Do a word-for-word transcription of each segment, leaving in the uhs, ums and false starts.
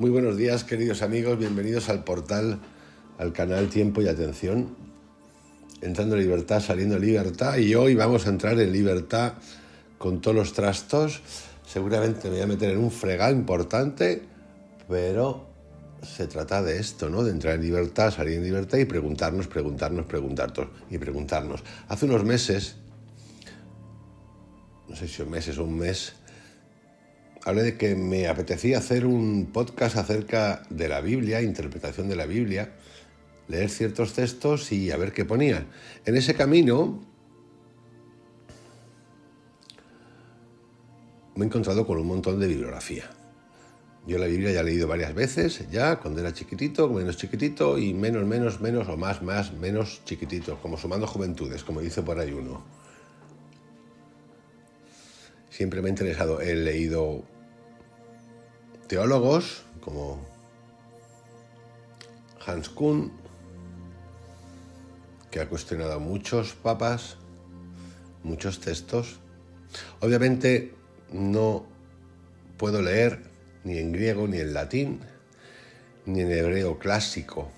Muy buenos días, queridos amigos, bienvenidos al portal, al canal Tiempo y Atención. Entrando en libertad, saliendo en libertad, y hoy vamos a entrar en libertad con todos los trastos. Seguramente me voy a meter en un fregado importante, pero se trata de esto, ¿no? De entrar en libertad, salir en libertad y preguntarnos, preguntarnos, preguntarnos y preguntarnos. Hace unos meses, no sé si meses o un mes, hablé de que me apetecía hacer un podcast acerca de la Biblia, interpretación de la Biblia, leer ciertos textos y a ver qué ponía. En ese camino me he encontrado con un montón de bibliografía. Yo la Biblia ya la he leído varias veces, ya cuando era chiquitito, menos chiquitito y menos, menos, menos o más, más, menos chiquitito, como sumando juventudes, como dice por ahí uno. Siempre me ha interesado. He leído teólogos como Hans Küng, que ha cuestionado a muchos papas, muchos textos. Obviamente no puedo leer ni en griego, ni en latín, ni en hebreo clásico,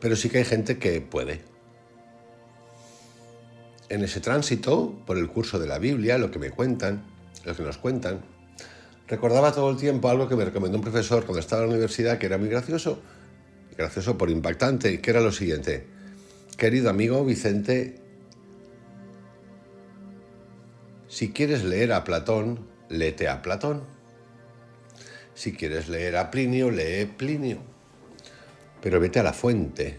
pero sí que hay gente que puede. En ese tránsito, por el curso de la Biblia, lo que me cuentan, lo que nos cuentan, recordaba todo el tiempo algo que me recomendó un profesor cuando estaba en la universidad, que era muy gracioso, gracioso por impactante, que era lo siguiente. Querido amigo Vicente, si quieres leer a Platón, léete a Platón. Si quieres leer a Plinio, lee Plinio. Pero vete a la fuente,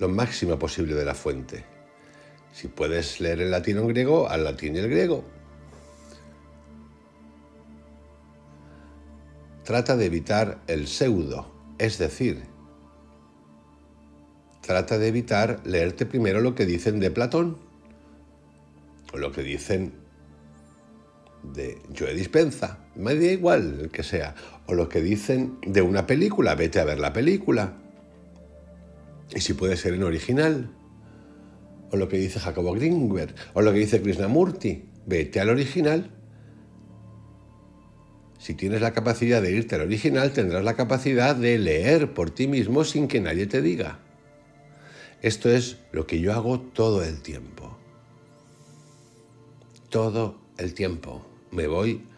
lo máximo posible de la fuente. Si puedes leer el latín o el griego, al latín y el griego. Trata de evitar el pseudo, es decir, trata de evitar leerte primero lo que dicen de Platón o lo que dicen de Joe Dispenza, me da igual el que sea, o lo que dicen de una película, vete a ver la película. Y si puede ser en original, o lo que dice Jacobo Greenberg, o lo que dice Krishnamurti, vete al original. Si tienes la capacidad de irte al original, tendrás la capacidad de leer por ti mismo sin que nadie te diga. Esto es lo que yo hago todo el tiempo. Todo el tiempo. Me voy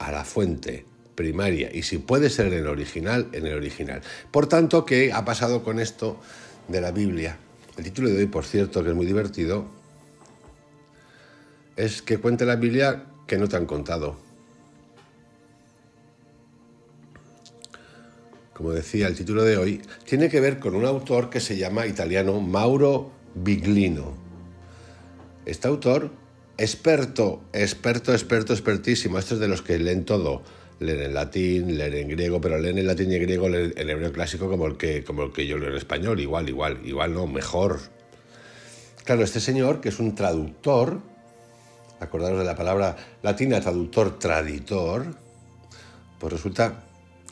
a la fuente primaria, y si puede ser en el original, en el original. Por tanto, ¿qué ha pasado con esto de la Biblia? El título de hoy, por cierto, que es muy divertido, es que cuente la Biblia que no te han contado. Como decía, el título de hoy tiene que ver con un autor que se llama italiano Mauro Biglino. Este autor, experto, experto, experto, expertísimo, este es de los que leen todo. Leen en latín, leen en griego, pero leen en latín y en griego, leen en hebreo clásico como el que, como el que yo leo en español, igual, igual, igual no, mejor. Claro, este señor, que es un traductor, acordaros de la palabra latina, traductor, traditor, pues resulta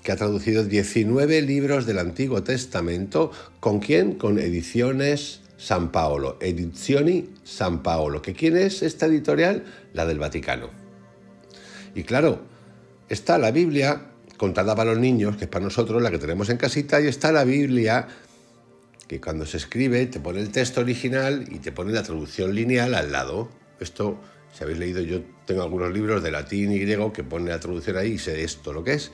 que ha traducido diecinueve libros del Antiguo Testamento, ¿con quién? Con Ediciones San Paolo, Edizioni San Paolo, que ¿quién es esta editorial? La del Vaticano. Y claro, está la Biblia contada para los niños, que es para nosotros, la que tenemos en casita, y está la Biblia que cuando se escribe te pone el texto original y te pone la traducción lineal al lado. Esto, si habéis leído, yo tengo algunos libros de latín y griego que pone la traducción ahí y sé esto lo que es.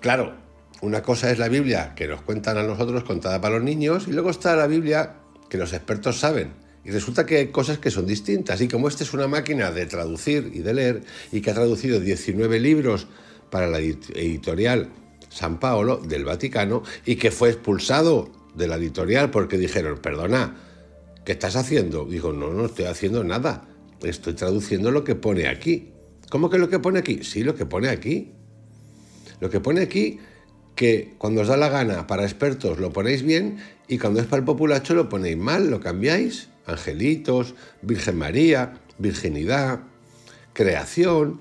Claro, una cosa es la Biblia que nos cuentan a nosotros contada para los niños, y luego está la Biblia que los expertos saben. Y resulta que hay cosas que son distintas. Y como esta es una máquina de traducir y de leer, y que ha traducido diecinueve libros para la editorial San Paolo del Vaticano, y que fue expulsado de la editorial porque dijeron, perdona, ¿qué estás haciendo? Digo, no, no estoy haciendo nada. Estoy traduciendo lo que pone aquí. ¿Cómo que lo que pone aquí? Sí, lo que pone aquí. Lo que pone aquí, que cuando os da la gana para expertos lo ponéis bien, y cuando es para el populacho lo ponéis mal, lo cambiáis. Angelitos, Virgen María, virginidad, creación,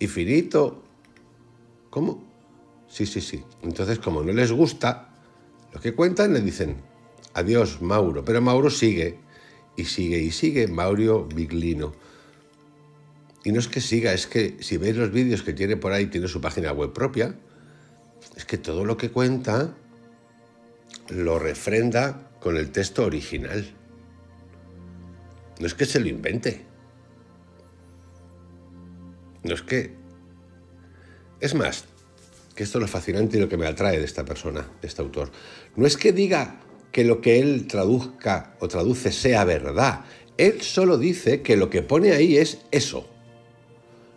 infinito. ¿Cómo? Sí, sí, sí. Entonces, como no les gusta lo que cuentan, le dicen adiós, Mauro. Pero Mauro sigue, y sigue, y sigue, Mauro Biglino. Y no es que siga, es que si veis los vídeos que tiene por ahí, tiene su página web propia, es que todo lo que cuenta lo refrenda con el texto original. No es que se lo invente. No es que... Es más, que esto es lo fascinante y lo que me atrae de esta persona, de este autor. No es que diga que lo que él traduzca o traduce sea verdad. Él solo dice que lo que pone ahí es eso.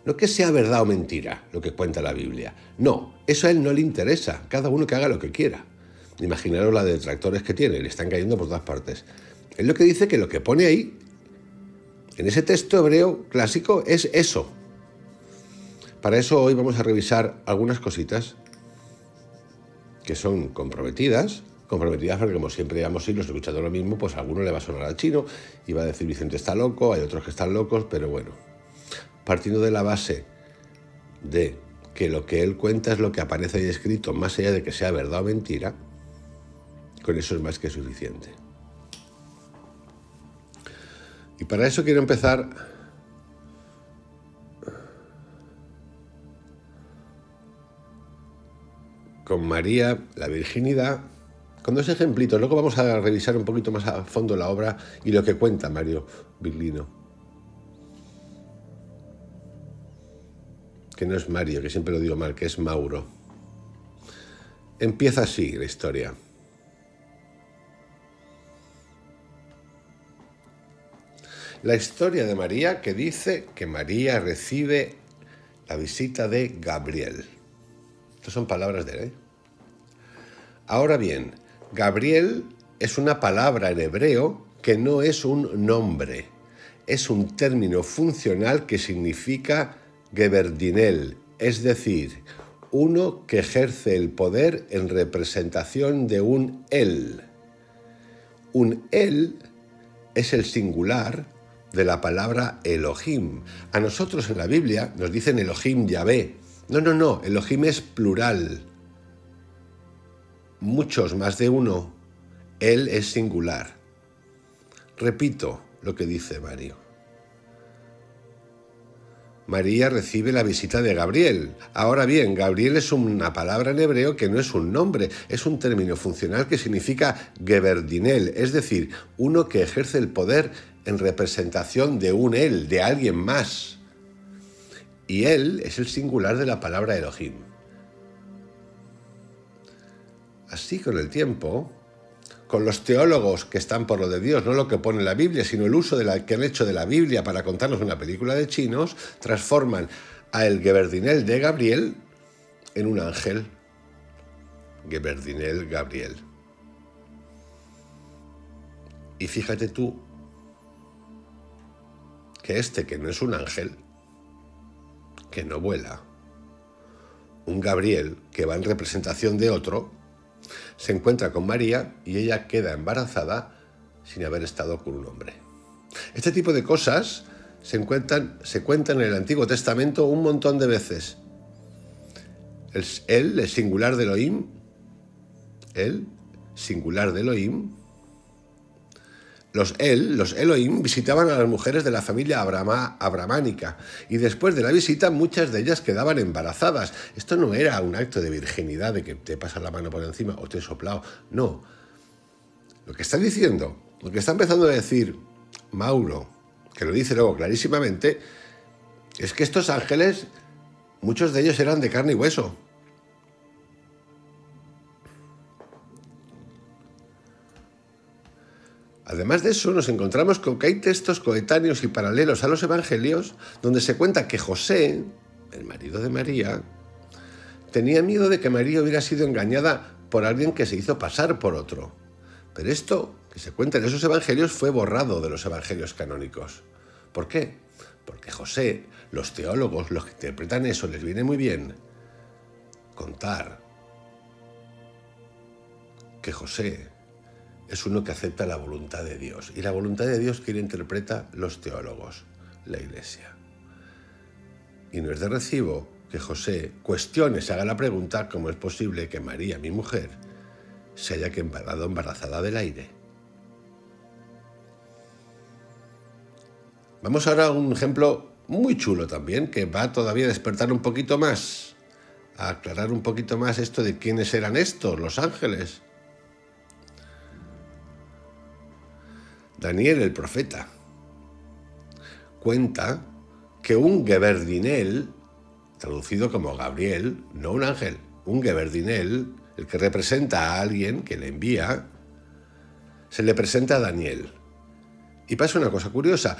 No que sea verdad o mentira lo que cuenta la Biblia. No, eso a él no le interesa. Cada uno que haga lo que quiera. Imaginaros la de detractores que tiene, le están cayendo por todas partes. Él lo que dice que lo que pone ahí, en ese texto hebreo clásico, es eso. Para eso hoy vamos a revisar algunas cositas que son comprometidas, comprometidas porque como siempre llevamos siglos escuchando lo mismo, pues a alguno le va a sonar al chino y va a decir Vicente está loco, hay otros que están locos, pero bueno. Partiendo de la base de que lo que él cuenta es lo que aparece ahí escrito, más allá de que sea verdad o mentira, con eso es más que suficiente. Y para eso quiero empezar... con María, la virginidad, con dos ejemplitos. Luego vamos a revisar un poquito más a fondo la obra y lo que cuenta Mauro Biglino. Que no es Mario, que siempre lo digo mal, que es Mauro. Empieza así la historia. La historia de María, que dice que María recibe la visita de Gabriel. Estas son palabras de él, ¿eh? Ahora bien, Gabriel es una palabra en hebreo que no es un nombre. Es un término funcional que significa Geberdinel, es decir, uno que ejerce el poder en representación de un él. Un él es el singular de la palabra Elohim. A nosotros en la Biblia nos dicen Elohim Yahvé. No, no, no, Elohim es plural. Muchos, más de uno. Él es singular. Repito lo que dice Mario. María recibe la visita de Gabriel. Ahora bien, Gabriel es una palabra en hebreo que no es un nombre, es un término funcional que significa Geberdinel, es decir, uno que ejerce el poder en representación de un él, de alguien más. Y él es el singular de la palabra Elohim. Así con el tiempo, con los teólogos que están por lo de Dios, no lo que pone la Biblia, sino el uso de la, que han hecho de la Biblia para contarnos una película de chinos, transforman a el Geberdinel de Gabriel en un ángel. Geberdinel Gabriel. Y fíjate tú que este que no es un ángel, que no vuela, un Gabriel que va en representación de otro, se encuentra con María y ella queda embarazada sin haber estado con un hombre. Este tipo de cosas se encuentran, se cuentan en el Antiguo Testamento un montón de veces. El, él, el singular de Elohim, él, singular de Elohim, Los El, los Elohim, visitaban a las mujeres de la familia abrama, abramánica y después de la visita muchas de ellas quedaban embarazadas. Esto no era un acto de virginidad, de que te pasas la mano por encima o te he soplado. No. Lo que está diciendo, lo que está empezando a decir Mauro, que lo dice luego clarísimamente, es que estos ángeles, muchos de ellos eran de carne y hueso. Además de eso, nos encontramos con que hay textos coetáneos y paralelos a los evangelios donde se cuenta que José, el marido de María, tenía miedo de que María hubiera sido engañada por alguien que se hizo pasar por otro. Pero esto que se cuenta en esos evangelios fue borrado de los evangelios canónicos. ¿Por qué? Porque José, los teólogos, los que interpretan eso, les viene muy bien contar que José es uno que acepta la voluntad de Dios. Y la voluntad de Dios, ¿quién interpreta? Los teólogos, la Iglesia. Y no es de recibo que José cuestione, se haga la pregunta, ¿cómo es posible que María, mi mujer, se haya quedado embarazada del aire? Vamos ahora a un ejemplo muy chulo también, que va todavía a despertar un poquito más, a aclarar un poquito más esto de quiénes eran estos, los ángeles. Daniel el profeta cuenta que un geberdinel, traducido como Gabriel, no un ángel, un geberdinel, el que representa a alguien que le envía, se le presenta a Daniel. Y pasa una cosa curiosa.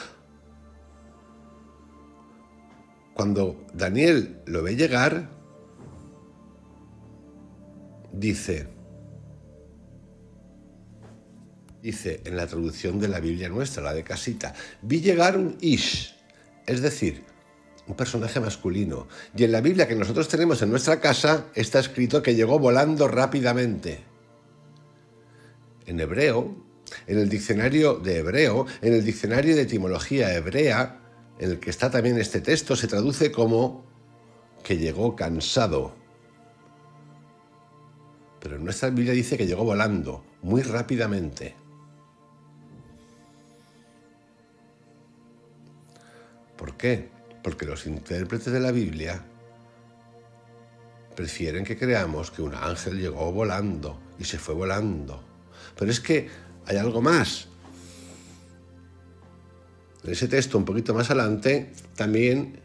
Cuando Daniel lo ve llegar, dice, dice en la traducción de la Biblia nuestra, la de casita, vi llegar un ish, es decir, un personaje masculino. Y en la Biblia que nosotros tenemos en nuestra casa está escrito que llegó volando rápidamente. En hebreo, en el diccionario de hebreo, en el diccionario de etimología hebrea, en el que está también este texto, se traduce como que llegó cansado. Pero en nuestra Biblia dice que llegó volando, muy rápidamente. ¿Por qué? Porque los intérpretes de la Biblia prefieren que creamos que un ángel llegó volando y se fue volando. Pero es que hay algo más. En ese texto, un poquito más adelante, también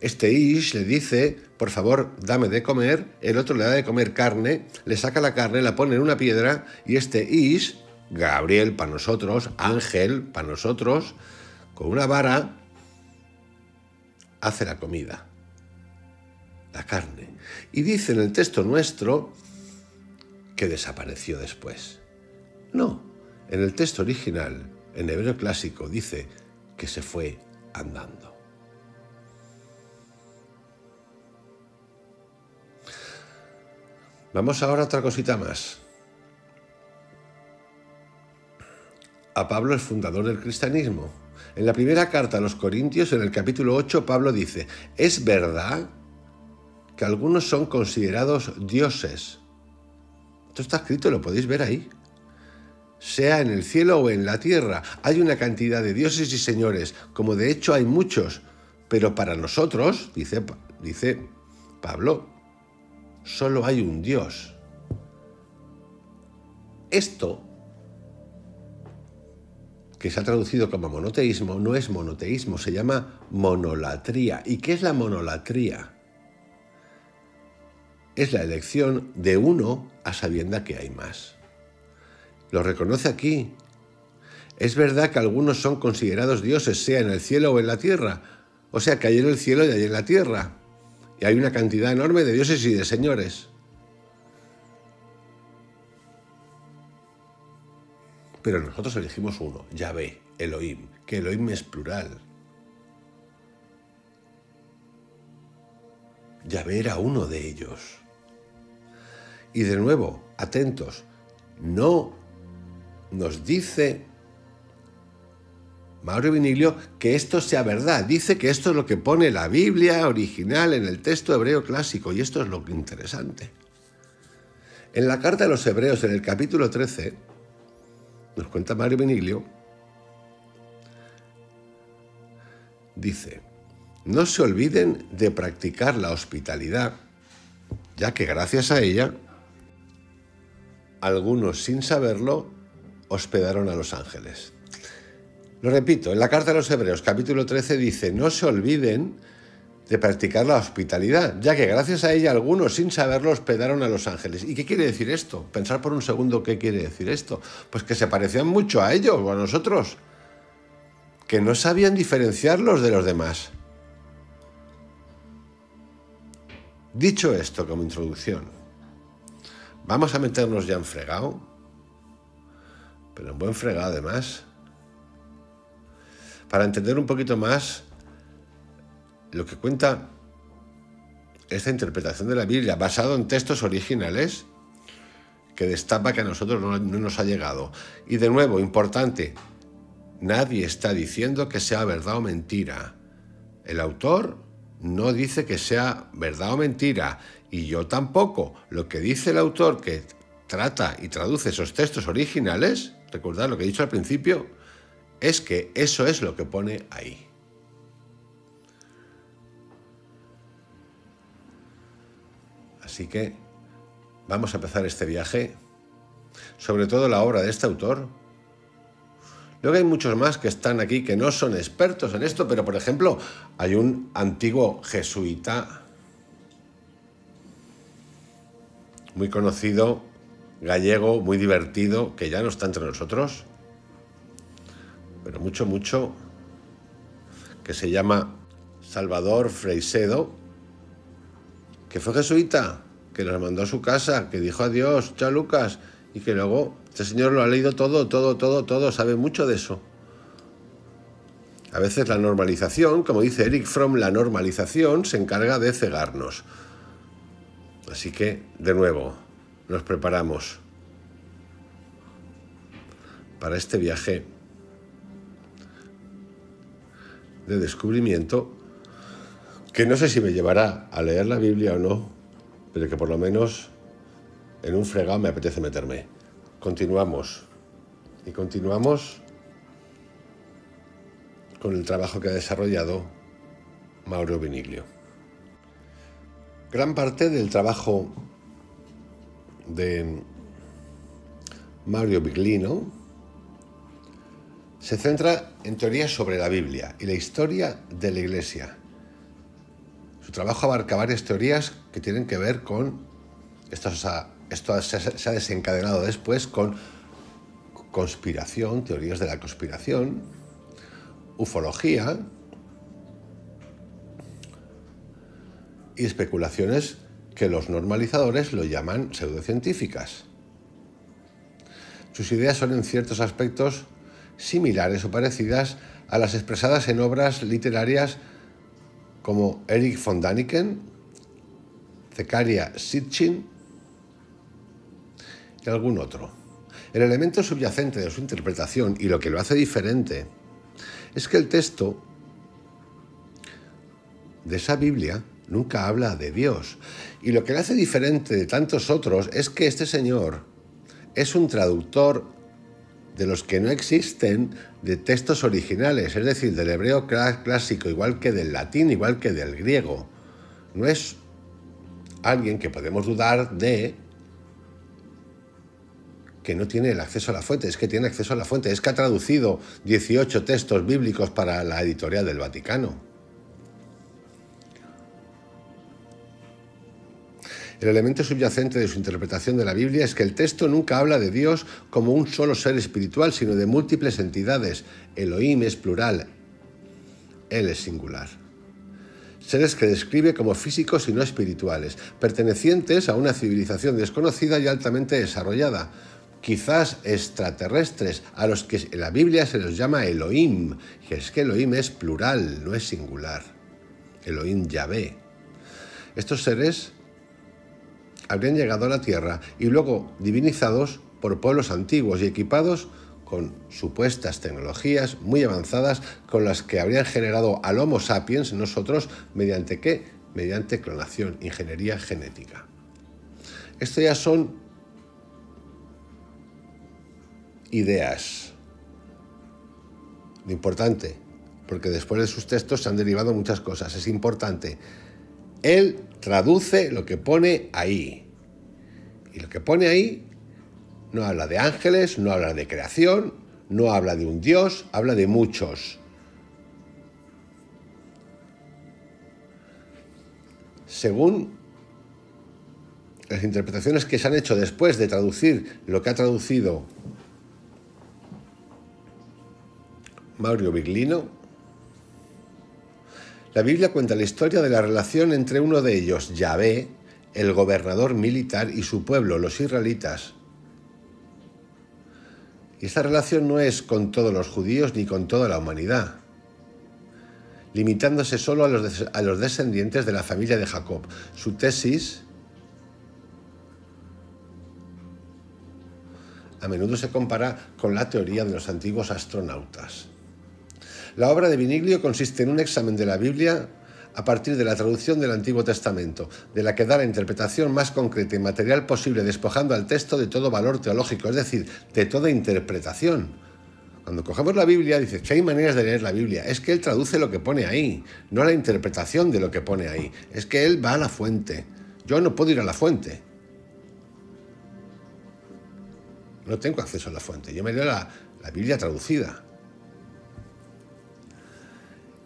este ish le dice, por favor, dame de comer, el otro le da de comer carne, le saca la carne, la pone en una piedra, y este ish, Gabriel para nosotros, ángel para nosotros, con una vara, hace la comida, la carne. Y dice en el texto nuestro que desapareció después. No, en el texto original, en hebreo clásico, dice que se fue andando. Vamos ahora a otra cosita más. A Pablo, el fundador del cristianismo. En la primera carta a los Corintios, en el capítulo ocho, Pablo dice, es verdad que algunos son considerados dioses. Esto está escrito, lo podéis ver ahí. Sea en el cielo o en la tierra, hay una cantidad de dioses y señores, como de hecho hay muchos, pero para nosotros, dice, dice Pablo, solo hay un Dios. Esto, que se ha traducido como monoteísmo, no es monoteísmo, se llama monolatría. ¿Y qué es la monolatría? Es la elección de uno a sabienda que hay más. Lo reconoce aquí. Es verdad que algunos son considerados dioses, sea en el cielo o en la tierra. O sea, que hay en el cielo y hay en la tierra. Y hay una cantidad enorme de dioses y de señores. Pero nosotros elegimos uno, Yahvé, Elohim, que Elohim es plural. Yahvé era uno de ellos. Y de nuevo, atentos, no nos dice Mauro Biglino que esto sea verdad. Dice que esto es lo que pone la Biblia original en el texto hebreo clásico. Y esto es lo interesante. En la carta a los hebreos, en el capítulo trece, nos cuenta Mauro Biglino, dice, no se olviden de practicar la hospitalidad, ya que gracias a ella, algunos sin saberlo hospedaron a los ángeles. Lo repito, en la carta a los hebreos, capítulo trece, dice, no se olviden de practicar la hospitalidad, ya que gracias a ella algunos sin saberlo hospedaron a los ángeles. ¿Y qué quiere decir esto? Pensar por un segundo qué quiere decir esto. Pues que se parecían mucho a ellos o a nosotros, que no sabían diferenciarlos de los demás. Dicho esto como introducción, vamos a meternos ya en fregado, pero en buen fregado además, para entender un poquito más lo que cuenta esta interpretación de la Biblia, basado en textos originales, que destapa que a nosotros no, no nos ha llegado. Y de nuevo, importante, nadie está diciendo que sea verdad o mentira. El autor no dice que sea verdad o mentira, y yo tampoco. Lo que dice el autor que trata y traduce esos textos originales, recordad lo que he dicho al principio, es que eso es lo que pone ahí. Así que vamos a empezar este viaje, sobre todo la obra de este autor. Luego hay muchos más que están aquí que no son expertos en esto, pero por ejemplo hay un antiguo jesuita muy conocido, gallego, muy divertido, que ya no está entre nosotros, pero mucho, mucho, que se llama Salvador Freixedo, que fue jesuita, que nos mandó a su casa, que dijo adiós, chao Lucas, y que luego este señor lo ha leído todo, todo, todo, todo, sabe mucho de eso. A veces la normalización, como dice Eric Fromm, la normalización se encarga de cegarnos. Así que, de nuevo, nos preparamos para este viaje de descubrimiento, que no sé si me llevará a leer la Biblia o no, pero que por lo menos en un fregado me apetece meterme. Continuamos, y continuamos con el trabajo que ha desarrollado Mauro Biglino. Gran parte del trabajo de Mauro Biglino se centra en teorías sobre la Biblia y la historia de la Iglesia. Su trabajo abarca varias teorías que tienen que ver con... Esto, o sea, esto se ha desencadenado después con conspiración, teorías de la conspiración, ufología y especulaciones que los normalizadores lo llaman pseudocientíficas. Sus ideas son en ciertos aspectos similares o parecidas a las expresadas en obras literarias como Erich von Däniken, Zecharia Sitchin y algún otro. El elemento subyacente de su interpretación y lo que lo hace diferente es que el texto de esa Biblia nunca habla de Dios. Y lo que lo hace diferente de tantos otros es que este señor es un traductor de los que no existen de textos originales, es decir, del hebreo clásico, igual que del latín, igual que del griego. No es alguien que podemos dudar de que no tiene el acceso a la fuente, es que tiene acceso a la fuente, es que ha traducido dieciocho textos bíblicos para la editorial del Vaticano. El elemento subyacente de su interpretación de la Biblia es que el texto nunca habla de Dios como un solo ser espiritual, sino de múltiples entidades. Elohim es plural, él es singular. Seres que describe como físicos y no espirituales, pertenecientes a una civilización desconocida y altamente desarrollada, quizás extraterrestres, a los que en la Biblia se los llama Elohim, y es que Elohim es plural, no es singular. Elohim Yahvé. Estos seres habrían llegado a la Tierra y luego divinizados por pueblos antiguos y equipados con supuestas tecnologías muy avanzadas con las que habrían generado al Homo sapiens nosotros, ¿mediante qué? Mediante clonación, ingeniería genética. Esto ya son ideas. Lo importante, porque después de sus textos se han derivado muchas cosas, es importante. Él traduce lo que pone ahí. Y lo que pone ahí no habla de ángeles, no habla de creación, no habla de un Dios, habla de muchos. Según las interpretaciones que se han hecho después de traducir lo que ha traducido Mauro Biglino, la Biblia cuenta la historia de la relación entre uno de ellos, Yahvé, el gobernador militar, y su pueblo, los israelitas. Y esta relación no es con todos los judíos ni con toda la humanidad, limitándose solo a los, a los descendientes de la familia de Jacob. Su tesis a menudo se compara con la teoría de los antiguos astronautas. La obra de Biglino consiste en un examen de la Biblia a partir de la traducción del Antiguo Testamento, de la que da la interpretación más concreta y material posible, despojando al texto de todo valor teológico, es decir, de toda interpretación. Cuando cogemos la Biblia, dices que hay maneras de leer la Biblia. Es que él traduce lo que pone ahí, no la interpretación de lo que pone ahí. Es que él va a la fuente, Yo no puedo ir a la fuente. No tengo acceso a la fuente. Yo me leo la, la Biblia traducida.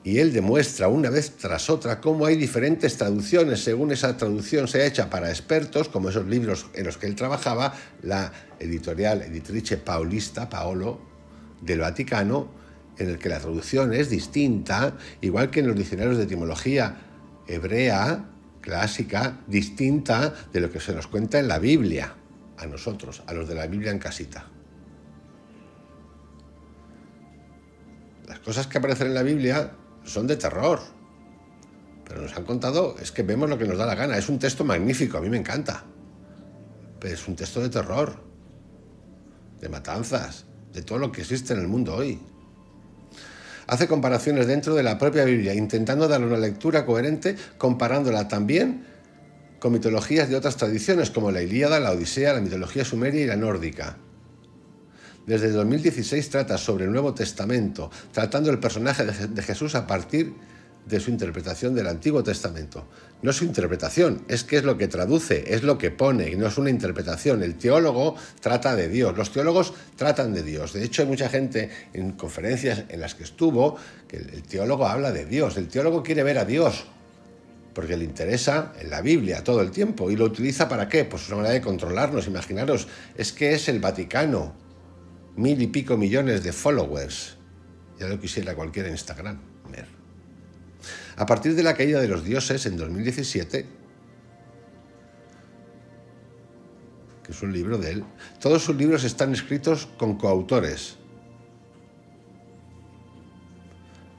Y él demuestra una vez tras otra cómo hay diferentes traducciones. Según esa traducción sea hecha para expertos, como esos libros en los que él trabajaba, la editorial Editrice Paulista, Paolo, del Vaticano, en el que la traducción es distinta, igual que en los diccionarios de etimología hebrea, clásica, distinta de lo que se nos cuenta en la Biblia, a nosotros, a los de la Biblia en casita. Las cosas que aparecen en la Biblia son de terror, pero nos han contado, es que vemos lo que nos da la gana. Es un texto magnífico, a mí me encanta, pero es un texto de terror, de matanzas, de todo lo que existe en el mundo hoy. Hace comparaciones dentro de la propia Biblia, intentando darle una lectura coherente, comparándola también con mitologías de otras tradiciones, como la Ilíada, la Odisea, la mitología sumeria y la nórdica. Desde dos mil dieciséis trata sobre el Nuevo Testamento, tratando el personaje de Jesús a partir de su interpretación del Antiguo Testamento. No es su interpretación, es que es lo que traduce, es lo que pone, y no es una interpretación. El teólogo trata de Dios, los teólogos tratan de Dios. De hecho, hay mucha gente en conferencias en las que estuvo que el teólogo habla de Dios. El teólogo quiere ver a Dios, porque le interesa en la Biblia todo el tiempo. ¿Y lo utiliza para qué? Pues una manera de controlarnos. Imaginaros, es que es el Vaticano. Mil y pico millones de followers. Ya lo quisiera cualquier Instagram. A partir de la caída de los dioses en dos mil diecisiete, que es un libro de él, todos sus libros están escritos con coautores,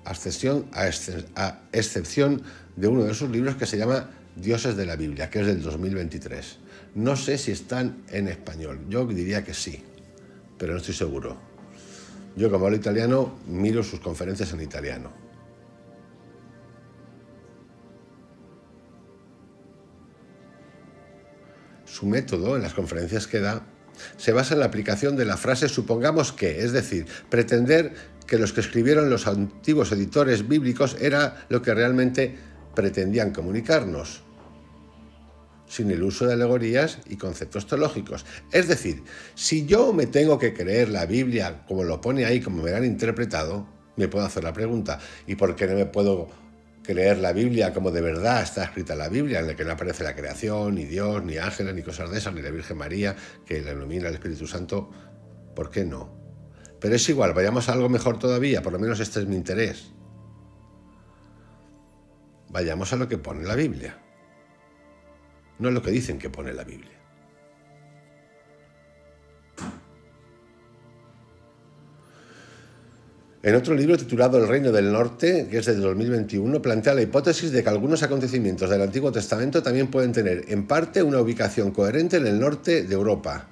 a excepción, a exce, a excepción de uno de sus libros que se llama Dioses de la Biblia, que es del dos mil veintitrés. No sé si están en español, yo diría que sí, pero no estoy seguro. Yo, como hablo italiano, miro sus conferencias en italiano. Su método, en las conferencias que da, se basa en la aplicación de la frase supongamos que, es decir, pretender que los que escribieron los antiguos editores bíblicos era lo que realmente pretendían comunicarnos, sin el uso de alegorías y conceptos teológicos. Es decir, si yo me tengo que creer la Biblia como lo pone ahí, como me la han interpretado, me puedo hacer la pregunta, ¿y por qué no me puedo creer la Biblia como de verdad está escrita la Biblia, en la que no aparece la creación, ni Dios, ni ángeles, ni cosas de esas, ni la Virgen María, que la ilumina el Espíritu Santo? ¿Por qué no? Pero es igual, vayamos a algo mejor todavía, por lo menos este es mi interés. Vayamos a lo que pone la Biblia, no a lo que dicen que pone la Biblia. En otro libro titulado El Reino del Norte, que es de dos mil veintiuno, plantea la hipótesis de que algunos acontecimientos del Antiguo Testamento también pueden tener, en parte, una ubicación coherente en el norte de Europa,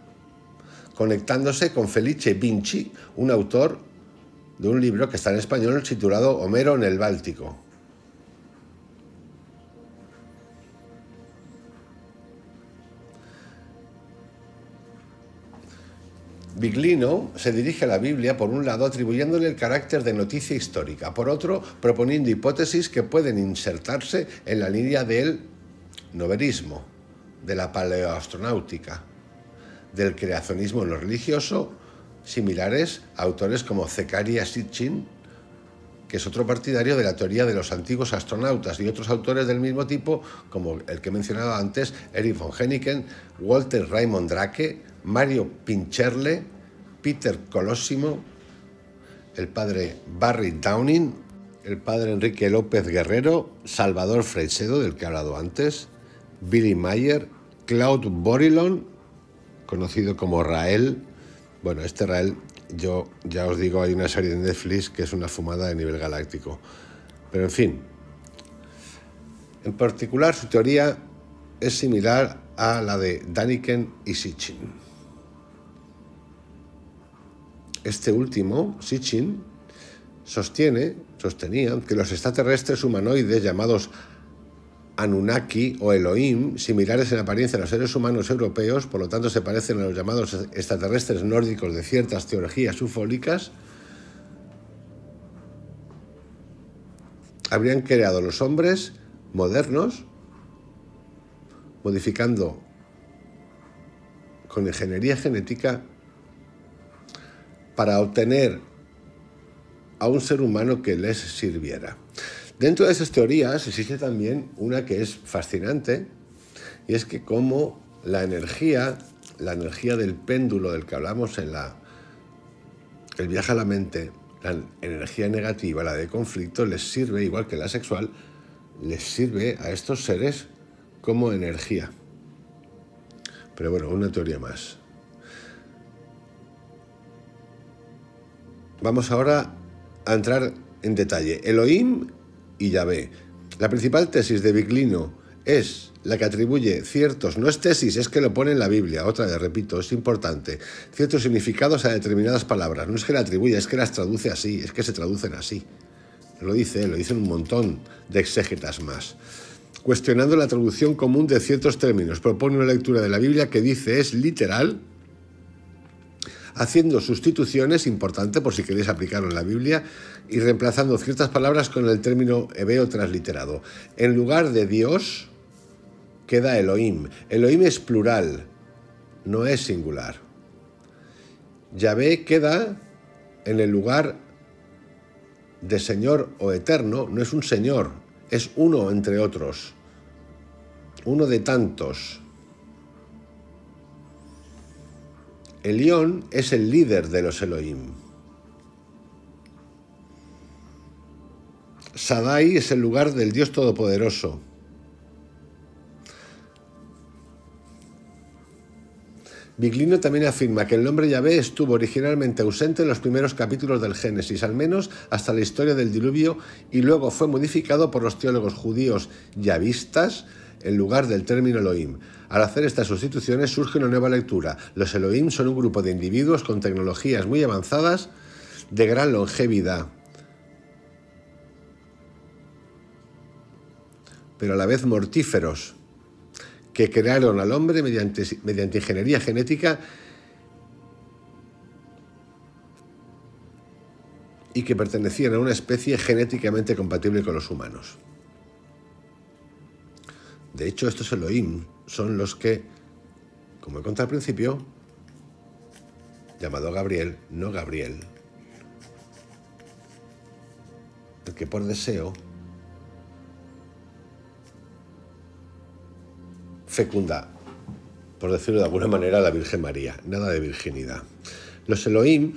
conectándose con Felice Vinci, un autor de un libro que está en español titulado Homero en el Báltico. Biglino se dirige a la Biblia, por un lado, atribuyéndole el carácter de noticia histórica, por otro, proponiendo hipótesis que pueden insertarse en la línea del noverismo, de la paleoastronáutica, del creacionismo no religioso, similares a autores como Zecharia Sitchin, que es otro partidario de la teoría de los antiguos astronautas, y otros autores del mismo tipo, como el que he mencionado antes, Erich von Däniken, Walter Raymond Drake, Mario Pincherle, Peter Colossimo, el padre Barry Downing, el padre Enrique López Guerrero, Salvador Freixedo, del que he hablado antes, Billy Mayer, Claude Borilon, conocido como Rael. Bueno, este Rael, yo ya os digo, hay una serie de Netflix que es una fumada de nivel galáctico. Pero en fin, en particular su teoría es similar a la de Däniken y Sitchin. Este último, Sitchin, sostiene, sostenía que los extraterrestres humanoides llamados Anunnaki o Elohim, similares en apariencia a los seres humanos europeos, por lo tanto se parecen a los llamados extraterrestres nórdicos de ciertas teologías ufólicas, habrían creado los hombres modernos modificando con ingeniería genética para obtener a un ser humano que les sirviera. Dentro de esas teorías existe también una que es fascinante, y es que como la energía, la energía del péndulo del que hablamos en la, el viaje a la mente, la energía negativa, la de conflicto, les sirve, igual que la sexual, les sirve a estos seres como energía. Pero bueno, una teoría más. Vamos ahora a entrar en detalle. Elohim y Yahvé. La principal tesis de Biglino es la que atribuye ciertos, no es tesis, es que lo pone en la Biblia, otra vez, repito, es importante, ciertos significados a determinadas palabras. No es que la atribuya, es que las traduce así, es que se traducen así. Lo dice, lo dicen un montón de exégetas más. Cuestionando la traducción común de ciertos términos, propone una lectura de la Biblia que dice es literal, haciendo sustituciones, importante por si queréis aplicarlo en la Biblia, y reemplazando ciertas palabras con el término hebreo transliterado. En lugar de Dios, queda Elohim. Elohim es plural, no es singular. Yahvé queda en el lugar de Señor o Eterno, no es un Señor, es uno entre otros, uno de tantos. Elión es el líder de los Elohim. Shaddai es el lugar del Dios Todopoderoso. Biglino también afirma que el nombre Yahvé estuvo originalmente ausente en los primeros capítulos del Génesis, al menos hasta la historia del diluvio, y luego fue modificado por los teólogos judíos yahvistas en lugar del término Elohim. Al hacer estas sustituciones surge una nueva lectura. Los Elohim son un grupo de individuos con tecnologías muy avanzadas de gran longevidad, pero a la vez mortíferos, que crearon al hombre mediante, mediante ingeniería genética y que pertenecían a una especie genéticamente compatible con los humanos. De hecho, estos Elohim son los que, como he contado al principio, llamado Gabriel, no Gabriel, el que por deseo fecunda, por decirlo de alguna manera, a la Virgen María. Nada de virginidad. Los Elohim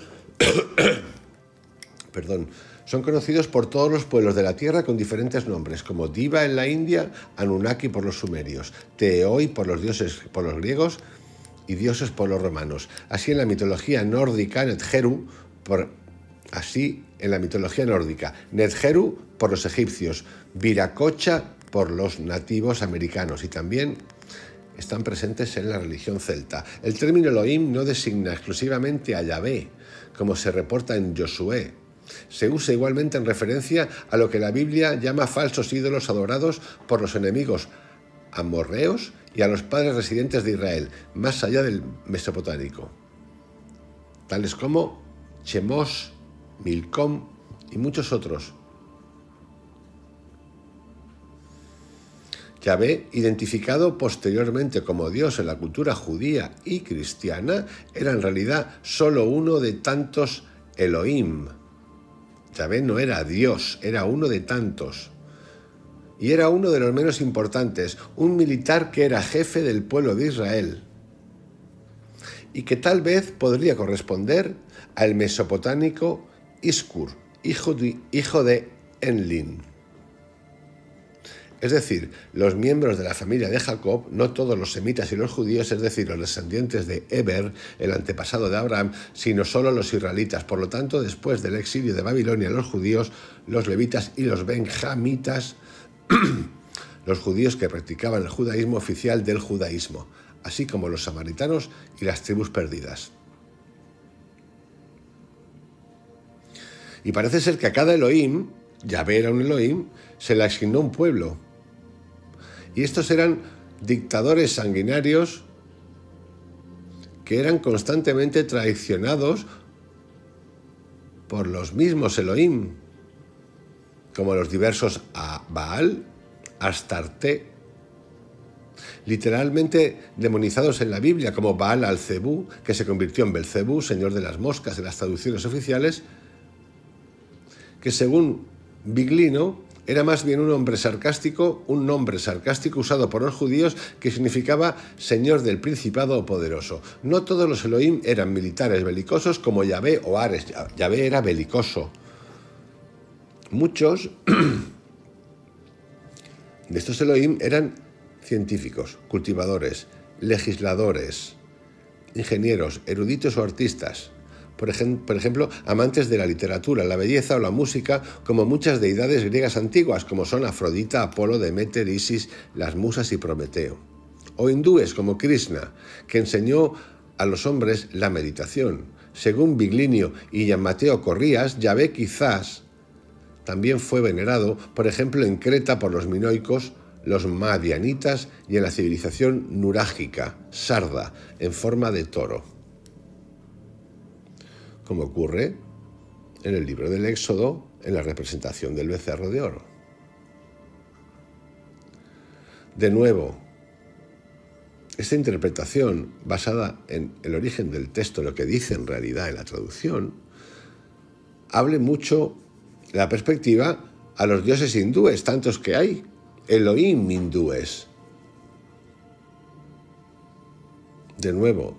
perdón, son conocidos por todos los pueblos de la tierra con diferentes nombres, como Diva en la India, Anunnaki por los sumerios, Teoi por los dioses por los griegos y dioses por los romanos. Así en la mitología nórdica, Netgeru por así en la mitología nórdica, Netgeru por los egipcios, Viracocha por los nativos americanos y también están presentes en la religión celta. El término Elohim no designa exclusivamente a Yahvé, como se reporta en Josué. Se usa igualmente en referencia a lo que la Biblia llama falsos ídolos adorados por los enemigos amorreos y a los padres residentes de Israel, más allá del mesopotámico, tales como Chemosh, Milcom y muchos otros. Yahvé, identificado posteriormente como Dios en la cultura judía y cristiana, era en realidad solo uno de tantos Elohim. Yahvé no era Dios, era uno de tantos. Y era uno de los menos importantes, un militar que era jefe del pueblo de Israel y que tal vez podría corresponder al mesopotámico Iskur, hijo de, hijo de Enlil. Es decir, los miembros de la familia de Jacob, no todos los semitas y los judíos, es decir, los descendientes de Eber, el antepasado de Abraham, sino solo los israelitas. Por lo tanto, después del exilio de Babilonia, los judíos, los levitas y los benjamitas, los judíos que practicaban el judaísmo oficial del judaísmo, así como los samaritanos y las tribus perdidas. Y parece ser que a cada Elohim, Yahvé era un Elohim, se le asignó un pueblo. Y estos eran dictadores sanguinarios que eran constantemente traicionados por los mismos Elohim, como los diversos Baal, Astarte literalmente demonizados en la Biblia, como Baal al-Zebú, que se convirtió en Belcebú, señor de las moscas, en las traducciones oficiales, que según Biglino era más bien un hombre sarcástico, un nombre sarcástico usado por los judíos que significaba señor del principado o poderoso. No todos los Elohim eran militares belicosos como Yahvé o Ares. Yahvé era belicoso. Muchos de estos Elohim eran científicos, cultivadores, legisladores, ingenieros, eruditos o artistas. Por ejemplo, amantes de la literatura, la belleza o la música, como muchas deidades griegas antiguas, como son Afrodita, Apolo, Deméter, Isis, las musas y Prometeo. O hindúes, como Krishna, que enseñó a los hombres la meditación. Según Biglinio y Gianmateo Corrías, Yahvé quizás también fue venerado, por ejemplo, en Creta por los minoicos, los madianitas y en la civilización nurágica, sarda, en forma de toro, como ocurre en el libro del Éxodo, en la representación del becerro de oro. De nuevo, esta interpretación basada en el origen del texto, lo que dice en realidad en la traducción, abre mucho la perspectiva a los dioses hindúes, tantos que hay, Elohim hindúes. De nuevo,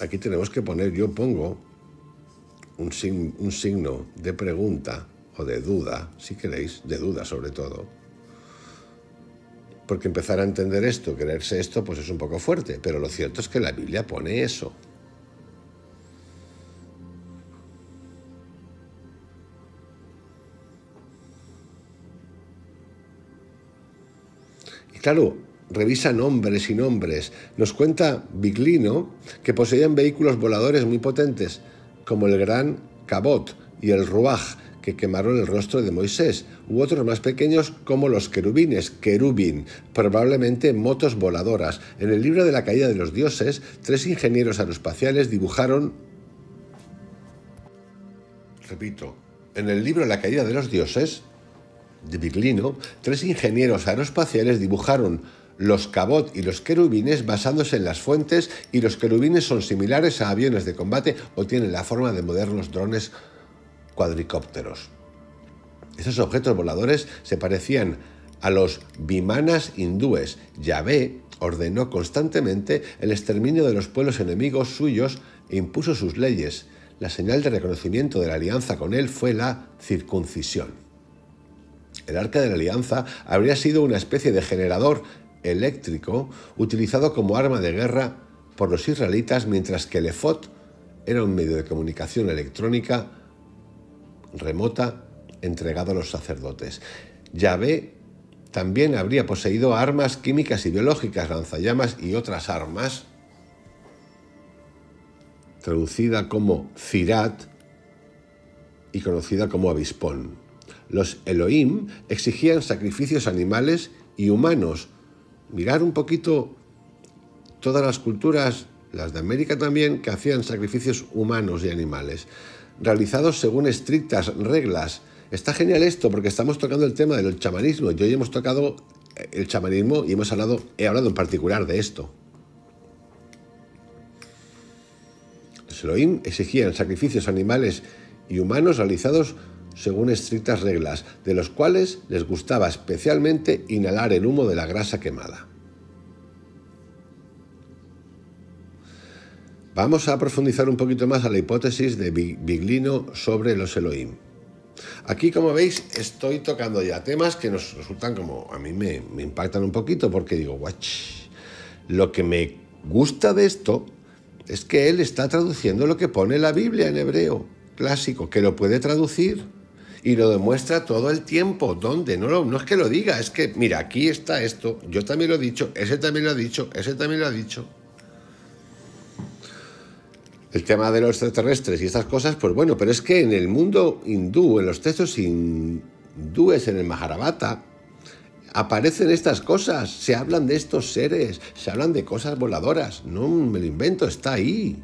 aquí tenemos que poner, yo pongo, Un, sin, un signo de pregunta o de duda, si queréis, de duda sobre todo, porque empezar a entender esto, creerse esto, pues es un poco fuerte, pero lo cierto es que la Biblia pone eso. Y claro, revisa nombres y nombres. Nos cuenta Biglino que poseían vehículos voladores muy potentes, como el gran Cabot y el Ruaj, que quemaron el rostro de Moisés, u otros más pequeños como los querubines, querubín, probablemente motos voladoras. En el libro de la caída de los dioses, tres ingenieros aeroespaciales dibujaron... Repito, en el libro de la caída de los dioses, de Biglino, tres ingenieros aeroespaciales dibujaron los Cabot y los querubines basándose en las fuentes, y los querubines son similares a aviones de combate o tienen la forma de modernos drones cuadricópteros. Estos objetos voladores se parecían a los vimanas hindúes. Yahvé ordenó constantemente el exterminio de los pueblos enemigos suyos e impuso sus leyes. La señal de reconocimiento de la alianza con él fue la circuncisión. El arca de la alianza habría sido una especie de generador eléctrico utilizado como arma de guerra por los israelitas, mientras que el efod era un medio de comunicación electrónica remota entregado a los sacerdotes. Yahvé también habría poseído armas químicas y biológicas, lanzallamas y otras armas, traducida como Zirat y conocida como avispón. Los Elohim exigían sacrificios animales y humanos. Mirar un poquito todas las culturas, las de América también, que hacían sacrificios humanos y animales, realizados según estrictas reglas. Está genial esto, porque estamos tocando el tema del chamanismo, y hoy hemos tocado el chamanismo y hemos hablado, he hablado en particular de esto. Los Elohim exigían sacrificios animales y humanos realizados según estrictas reglas, de los cuales les gustaba especialmente inhalar el humo de la grasa quemada. Vamos a profundizar un poquito más a la hipótesis de Biglino sobre los Elohim. Aquí, como veis, estoy tocando ya temas que nos resultan como... a mí me, me impactan un poquito, porque digo, guach, lo que me gusta de esto es que él está traduciendo lo que pone la Biblia en hebreo clásico, que lo puede traducir. Y lo demuestra todo el tiempo. ¿Dónde? No, lo, no es que lo diga, es que, mira, aquí está esto, yo también lo he dicho, ese también lo ha dicho, ese también lo ha dicho. El tema de los extraterrestres y estas cosas, pues bueno, pero es que en el mundo hindú, en los textos hindúes, en el Mahabharata, aparecen estas cosas, se hablan de estos seres, se hablan de cosas voladoras, no me lo invento, está ahí.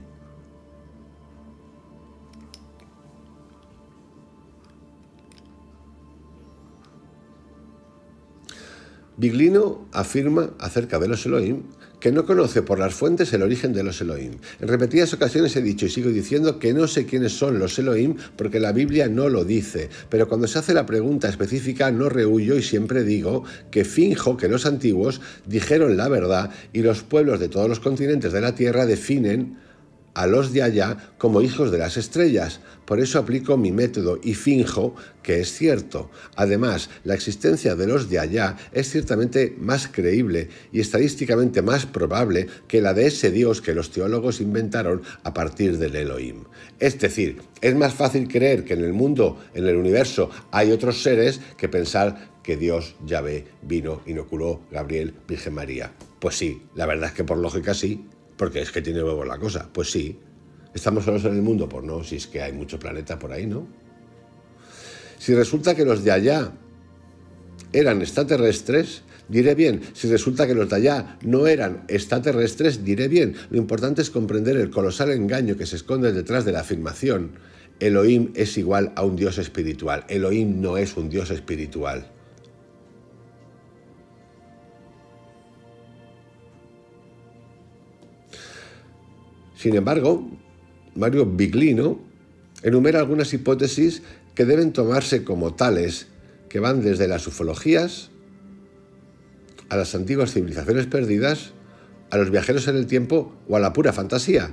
Biglino afirma acerca de los Elohim que no conoce por las fuentes el origen de los Elohim. En repetidas ocasiones he dicho y sigo diciendo que no sé quiénes son los Elohim porque la Biblia no lo dice, pero cuando se hace la pregunta específica no rehuyo y siempre digo que finjo que los antiguos dijeron la verdad y los pueblos de todos los continentes de la Tierra definen a los de allá como hijos de las estrellas. Por eso aplico mi método y finjo que es cierto. Además, la existencia de los de allá es ciertamente más creíble y estadísticamente más probable que la de ese Dios que los teólogos inventaron a partir del Elohim. Es decir, es más fácil creer que en el mundo, en el universo, hay otros seres que pensar que Dios, Yahvé, vino, inoculó, Gabriel, Virgen María. Pues sí, la verdad es que por lógica sí. Porque es que tiene huevos la cosa. Pues sí. ¿Estamos solos en el mundo? Pues no, si es que hay mucho planeta por ahí, ¿no? Si resulta que los de allá eran extraterrestres, diré bien. Si resulta que los de allá no eran extraterrestres, diré bien. Lo importante es comprender el colosal engaño que se esconde detrás de la afirmación. Elohim es igual a un dios espiritual. Elohim no es un dios espiritual. Sin embargo, Mauro Biglino enumera algunas hipótesis que deben tomarse como tales, que van desde las ufologías a las antiguas civilizaciones perdidas, a los viajeros en el tiempo o a la pura fantasía.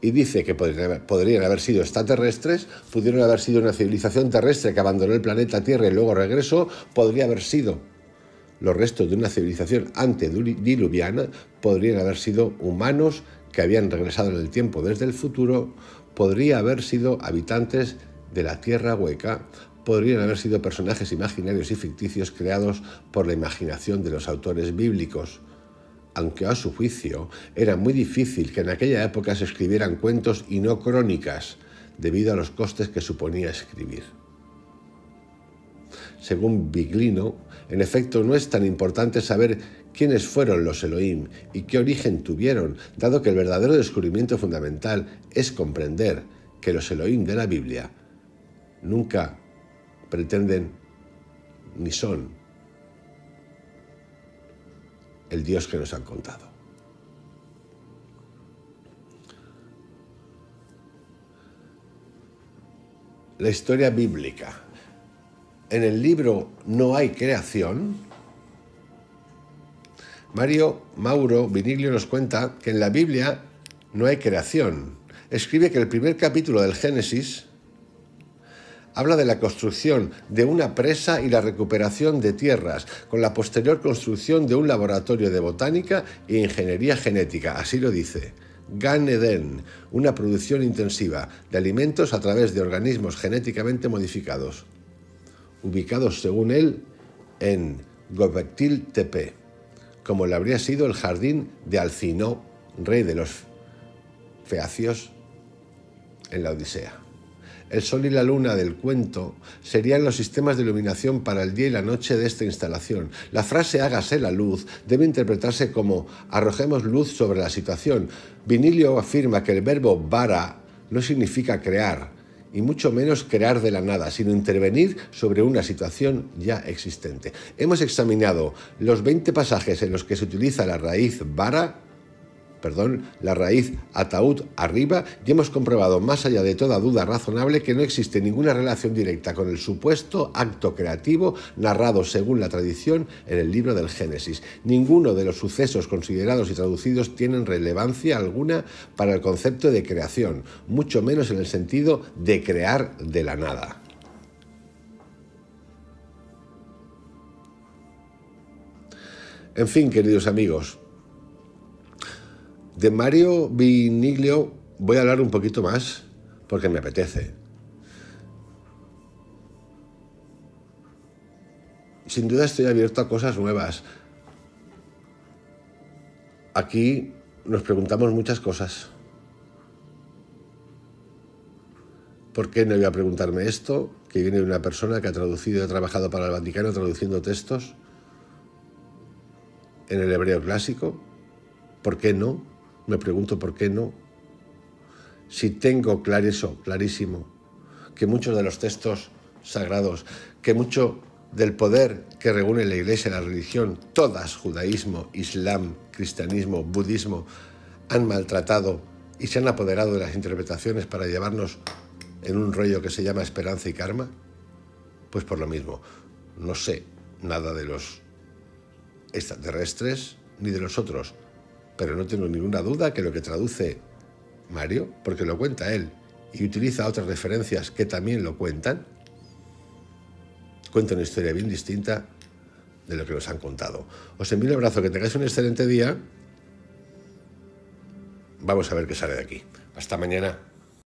Y dice que podrían haber sido extraterrestres, pudieron haber sido una civilización terrestre que abandonó el planeta Tierra y luego regresó, podría haber sido los restos de una civilización antediluviana, podrían haber sido humanos que habían regresado en el tiempo desde el futuro, podría haber sido habitantes de la Tierra Hueca, podrían haber sido personajes imaginarios y ficticios creados por la imaginación de los autores bíblicos. Aunque a su juicio era muy difícil que en aquella época se escribieran cuentos y no crónicas, debido a los costes que suponía escribir. Según Biglino, en efecto no es tan importante saber quiénes fueron los Elohim y qué origen tuvieron, dado que el verdadero descubrimiento fundamental es comprender que los Elohim de la Biblia nunca pretenden ni son el Dios que nos han contado. La historia bíblica. En el libro No hay creación, Mario Mauro Biglino nos cuenta que en la Biblia no hay creación. Escribe que el primer capítulo del Génesis habla de la construcción de una presa y la recuperación de tierras, con la posterior construcción de un laboratorio de botánica e ingeniería genética, así lo dice. Gan Eden, una producción intensiva de alimentos a través de organismos genéticamente modificados, ubicados según él en Göbekli Tepe, como le habría sido el jardín de Alcinó, rey de los feacios, en la Odisea. El sol y la luna del cuento serían los sistemas de iluminación para el día y la noche de esta instalación. La frase hágase la luz debe interpretarse como arrojemos luz sobre la situación. Biglino afirma que el verbo bara no significa crear, y mucho menos crear de la nada, sino intervenir sobre una situación ya existente. Hemos examinado los veinte pasajes en los que se utiliza la raíz bara, perdón, la raíz ataúd arriba, y hemos comprobado, más allá de toda duda razonable, que no existe ninguna relación directa con el supuesto acto creativo narrado según la tradición en el libro del Génesis. Ninguno de los sucesos considerados y traducidos tienen relevancia alguna para el concepto de creación, mucho menos en el sentido de crear de la nada. En fin, queridos amigos, de Mauro Biglino voy a hablar un poquito más porque me apetece. Sin duda estoy abierto a cosas nuevas. Aquí nos preguntamos muchas cosas. ¿Por qué no voy a preguntarme esto? Que viene de una persona que ha traducido y ha trabajado para el Vaticano traduciendo textos en el hebreo clásico. ¿Por qué no? Me pregunto por qué no, si tengo clarísimo, clarísimo que muchos de los textos sagrados, que mucho del poder que reúne la Iglesia y la religión, todas, judaísmo, islam, cristianismo, budismo, han maltratado y se han apoderado de las interpretaciones para llevarnos en un rollo que se llama esperanza y karma? Pues por lo mismo, no sé nada de los extraterrestres ni de los otros, pero no tengo ninguna duda que lo que traduce Mario, porque lo cuenta él y utiliza otras referencias que también lo cuentan, cuenta una historia bien distinta de lo que nos han contado. Os envío un abrazo, que tengáis un excelente día. Vamos a ver qué sale de aquí. Hasta mañana.